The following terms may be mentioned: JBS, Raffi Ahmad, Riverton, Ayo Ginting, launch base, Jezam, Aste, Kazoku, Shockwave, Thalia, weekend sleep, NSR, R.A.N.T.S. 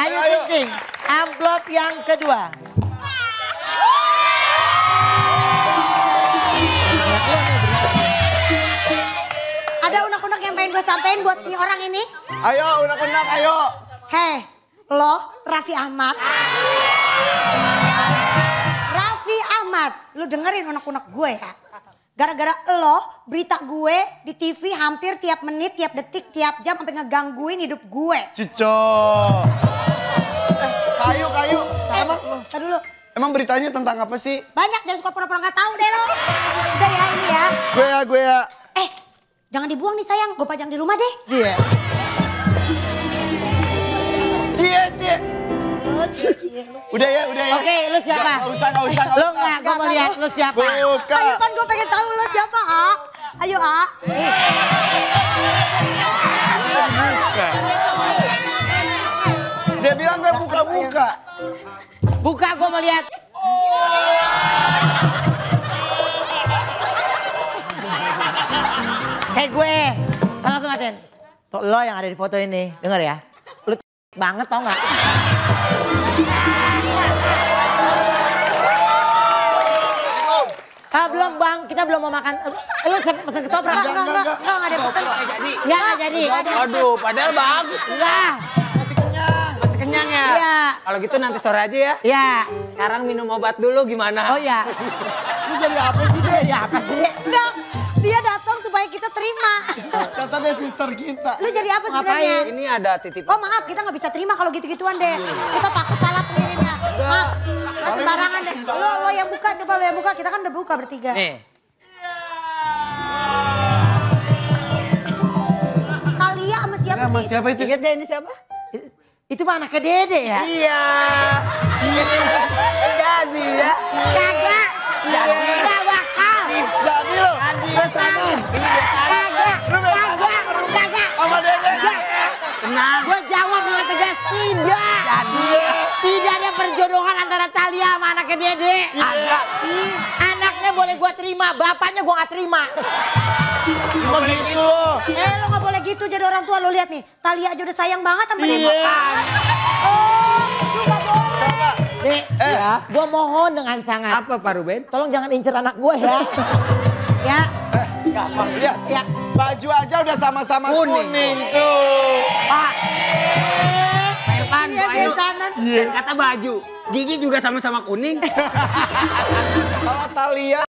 Ayo Ginting, amplop yang kedua. Ada unek-unek yang pengen gue sampein buat nih orang ini? Ayo unek-unek, ayo. Hei, lo Raffi Ahmad. Raffi Ahmad, lo dengerin unek-unek gue ya. Gara-gara lo, berita gue di TV hampir tiap menit, tiap detik, tiap jam sampai ngegangguin hidup gue. Cico. Kayu. Emang, tadi dulu. Emang beritanya tentang apa sih? Banyak, jangan suka pura-pura gak tahu deh lo. Udah ya ini ya. Gue ya. Jangan dibuang nih sayang, gue pajang di rumah deh. Iya. Cie. Udah ya. Oke, lu siapa? Gak usah. Lu gak, gue mau lihat lu siapa. Buka. Ayo kan gue pengen tahu lu siapa, A. Ayo, A. Buka. Dia bilang gue buka. Buka, gue mau lihat. Hei gue, langsung ngatain. Lo yang ada di foto ini, denger ya. Lu banget tau gak? Belum bang, kita belum mau makan. Lu pesen ketoprak? Enggak ada pesen. Enggak jadi. Aduh, padahal bagus. Enggak. Masih kenyang ya? Iya. Kalau gitu nanti sore aja ya? Iya. Sekarang minum obat dulu gimana? Oh iya. Ini jadi apa sih deh? Enggak, dia datang supaya kita terima. Katanya sister kita. Lu jadi apa sebenarnya? Ini ada titipan. Oh maaf, kita gak bisa terima kalau gitu-gituan deh. Kita takut salah pengirimnya. Maaf. Mas sembarangan deh. Lo yang buka, coba lo yang buka. Kita kan udah buka bertiga. Nih. Thalia sama siapa sih? Siapa itu? Ingat gak ini siapa? Itu mah anaknya Dede ya? Iya. Cie. Jadi ya. Kagak. Tidak bakal. Jadi lo. Besanin. Kagak. Sama Dede. Tenang. Gue jawab dengan tegas. Tidak. Jadi. Tidak ada perjodohan antara Thalia sama anaknya Dede. Ada. Anaknya boleh gue terima, bapaknya gue gak terima. Lo gak boleh gitu jadi orang tua. Lo lihat nih, Thalia aja udah sayang banget sama Dede. Oh, lo gak boleh. Nih, gue mohon dengan sangat. Apa Pak Ruben? Tolong jangan incer anak gue ya. Ya. Lihat, baju aja udah sama-sama kuning tuh. Pak. Dan kata baju, gigi juga sama-sama kuning. Kalau Thalia